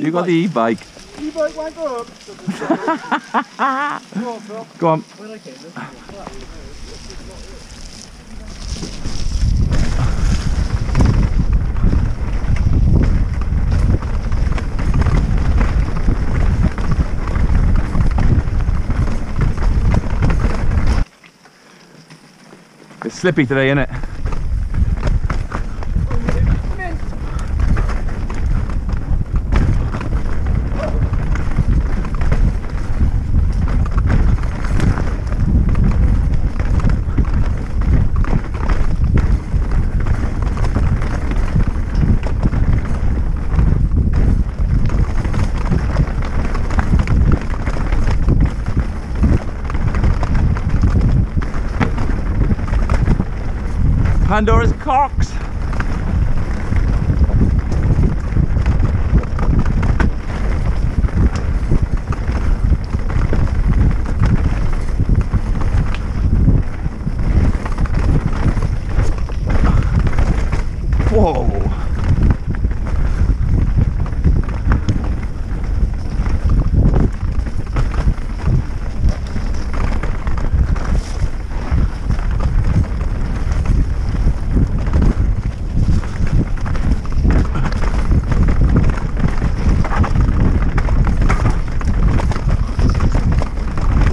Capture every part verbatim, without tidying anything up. e-bike. You got the e-bike. E-bike won't go up. Go on, Phil. Go on. Well, okay, let's go. It's slippy today, isn't it? Pandoras Rocks. Whoa.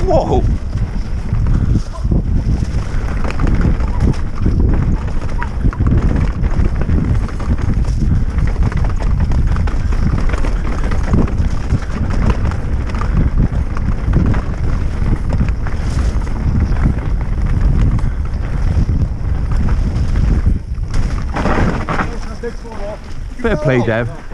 Whoa! Fair play, Dev.